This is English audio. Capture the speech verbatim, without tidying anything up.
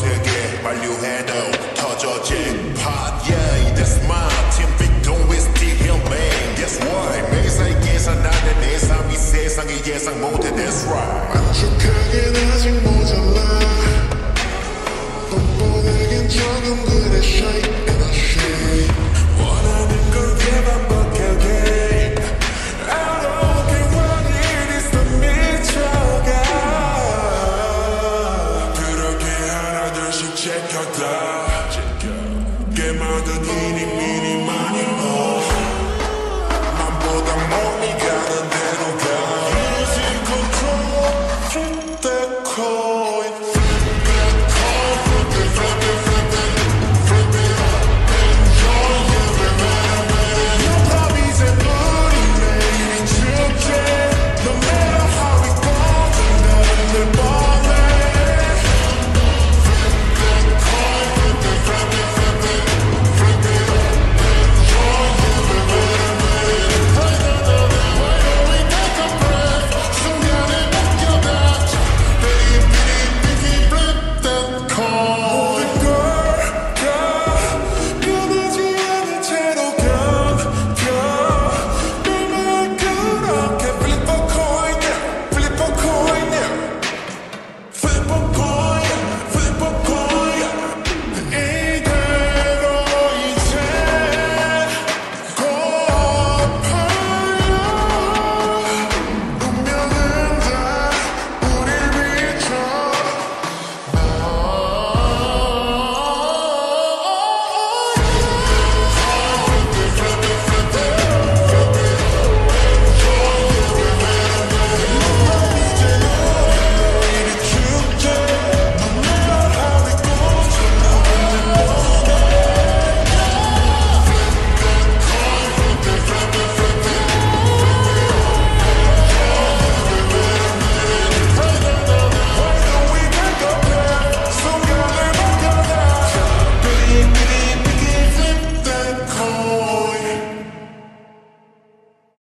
세계 만류해도 터져진 팟 yeah that's my team big don't waste the hill man guess why 매사에 계산 안 돼 내 삶이 세상에 예상 못해 that's right 만족하긴 아직 모자라 뻔뻔하긴 조금 그래 shake and I shake 원하는 걸 개방박하게 check your time. Get out of the